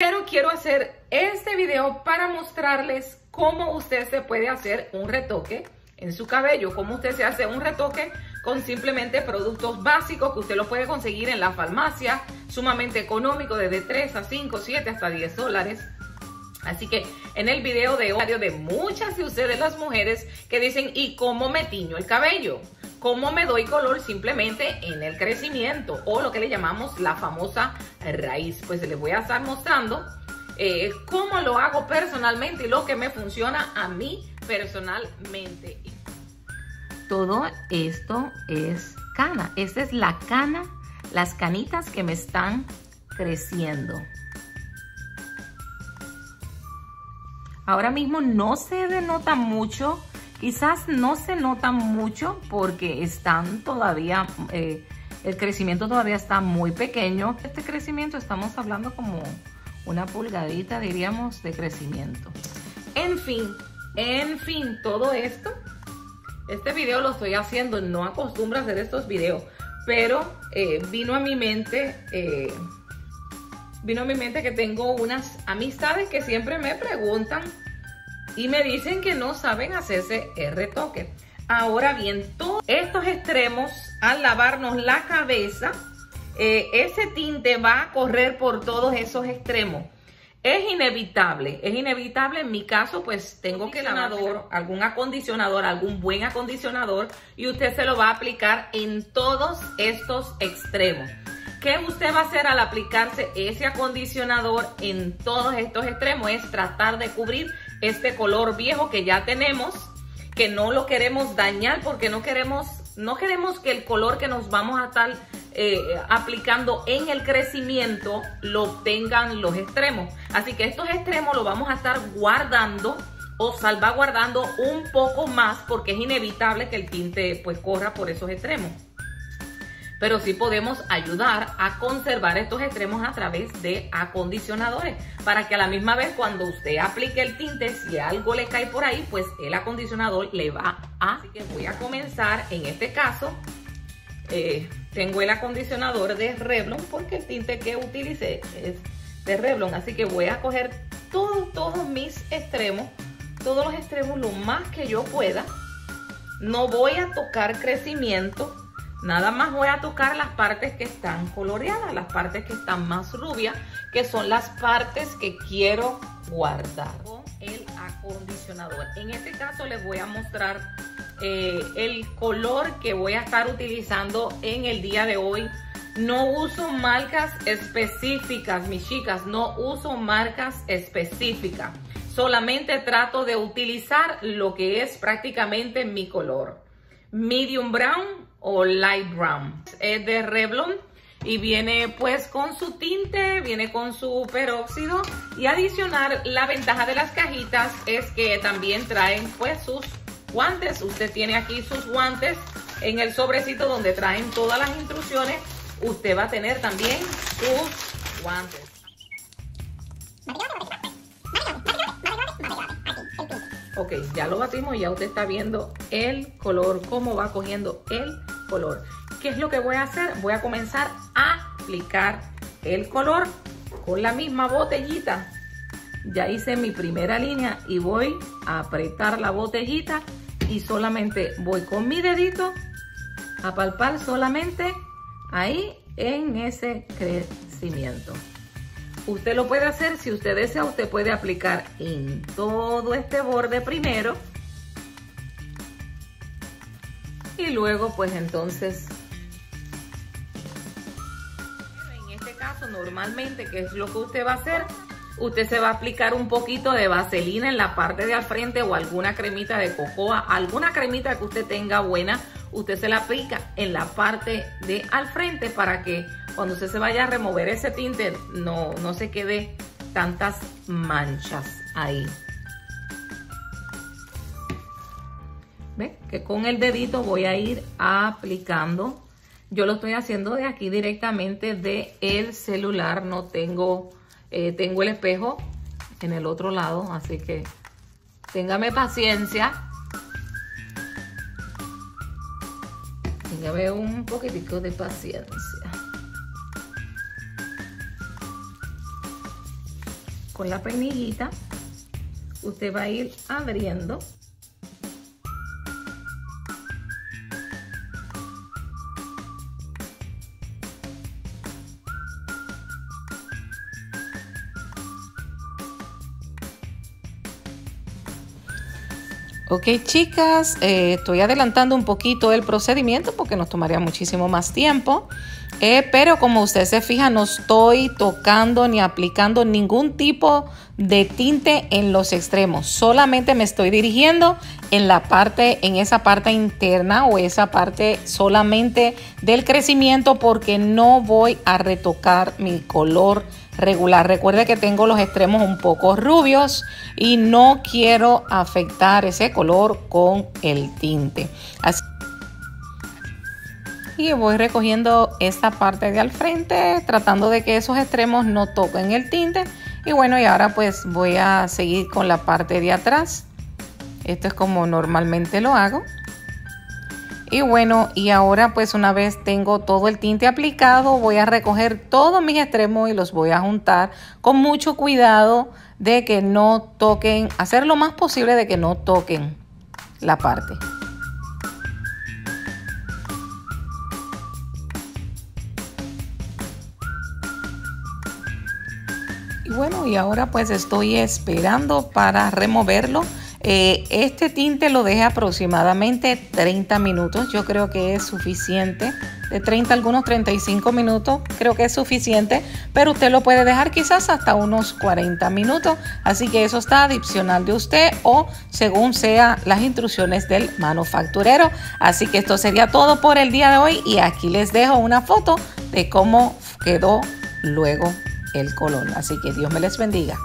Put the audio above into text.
Pero quiero hacer este video para mostrarles cómo usted se puede hacer un retoque en su cabello, cómo usted se hace un retoque con simplemente productos básicos que usted lo puede conseguir en la farmacia, sumamente económico, desde 3 a 5, 7 hasta 10 dólares. Así que en el video de hoy, de muchas de ustedes las mujeres que dicen, ¿y cómo me tiño el cabello? ¿Cómo me doy color simplemente en el crecimiento? O lo que le llamamos la famosa raíz. Pues les voy a estar mostrando cómo lo hago personalmente y lo que me funciona a mí personalmente. Todo esto es cana. Esta es la cana, las canitas que me están creciendo. Ahora mismo no se denota mucho, quizás no se nota mucho porque están todavía, el crecimiento todavía está muy pequeño. Este crecimiento estamos hablando como una pulgadita, diríamos, de crecimiento. En fin, todo esto, este video lo estoy haciendo, no acostumbro a hacer estos videos, pero vino a mi mente que tengo unas amistades que siempre me preguntan y me dicen que no saben hacerse el retoque. Ahora bien, todos estos extremos, al lavarnos la cabeza, ese tinte va a correr por todos esos extremos. Es inevitable. En mi caso, pues tengo que lavar algún acondicionador, algún buen acondicionador, y usted se lo va a aplicar en todos estos extremos. ¿Qué usted va a hacer al aplicarse ese acondicionador en todos estos extremos? Es tratar de cubrir este color viejo que ya tenemos, que no lo queremos dañar porque no queremos que el color que nos vamos a estar aplicando en el crecimiento lo obtengan los extremos. Así que estos extremos los vamos a estar guardando o salvaguardando un poco más porque es inevitable que el tinte pues corra por esos extremos. Pero sí podemos ayudar a conservar estos extremos a través de acondicionadores, para que a la misma vez cuando usted aplique el tinte, si algo le cae por ahí, pues el acondicionador le va a... Así que voy a comenzar, en este caso, tengo el acondicionador de Revlon, porque el tinte que utilicé es de Revlon, así que voy a coger todos mis extremos, todos los extremos lo más que yo pueda. No voy a tocar crecimiento. Nada más voy a tocar las partes que están coloreadas, las partes que están más rubias, que son las partes que quiero guardar con el acondicionador. En este caso les voy a mostrar el color que voy a estar utilizando en el día de hoy. No uso marcas específicas, mis chicas, no uso marcas específicas. Solamente trato de utilizar lo que es prácticamente mi color. Medium brown o light brown. Es de Revlon y viene pues con su tinte, viene con su peróxido, y adicional, la ventaja de las cajitas es que también traen pues sus guantes. Usted tiene aquí sus guantes en el sobrecito donde traen todas las instrucciones. Usted va a tener también sus guantes. Ok, ya lo batimos y ya usted está viendo el color, cómo va cogiendo el color. ¿Qué es lo que voy a hacer? Voy a comenzar a aplicar el color con la misma botellita. Ya hice mi primera línea y voy a apretar la botellita y solamente voy con mi dedito a palpar solamente ahí en ese crecimiento. Usted lo puede hacer, si usted desea, usted puede aplicar en todo este borde primero. Y luego, pues entonces, en este caso, normalmente, ¿qué es lo que usted va a hacer? Usted se va a aplicar un poquito de vaselina en la parte de al frente o alguna cremita de cocoa, alguna cremita que usted tenga buena. Usted se la aplica en la parte de al frente para que cuando usted se vaya a remover ese tinte no se quede tantas manchas ahí. ¿Ve? Que con el dedito voy a ir aplicando. Yo lo estoy haciendo de aquí directamente de el celular. No tengo, tengo el espejo en el otro lado, así que téngame paciencia. Ya veo un poquitico de paciencia. con la peinillita usted va a ir abriendo . Ok chicas, estoy adelantando un poquito el procedimiento porque nos tomaría muchísimo más tiempo, pero como ustedes se fijan, no estoy tocando ni aplicando ningún tipo de tinte en los extremos, solamente me estoy dirigiendo en la parte, en esa parte interna o esa parte solamente del crecimiento, porque no voy a retocar mi color regular. Recuerde que tengo los extremos un poco rubios y no quiero afectar ese color con el tinte. Así. Y voy recogiendo esta parte de al frente, tratando de que esos extremos no toquen el tinte. Y bueno, y ahora pues voy a seguir con la parte de atrás. Esto es como normalmente lo hago. Y bueno, y ahora pues una vez tengo todo el tinte aplicado, voy a recoger todos mis extremos y los voy a juntar con mucho cuidado de que no toquen, hacer lo más posible de que no toquen la parte. Y bueno, y ahora pues estoy esperando para removerlo. Este tinte lo dejé aproximadamente 30 minutos, yo creo que es suficiente, de 30 a algunos 35 minutos, creo que es suficiente, pero usted lo puede dejar quizás hasta unos 40 minutos, así que eso está adicional de usted o según sean las instrucciones del manufacturero. Así que esto sería todo por el día de hoy y aquí les dejo una foto de cómo quedó luego el color, así que Dios me les bendiga.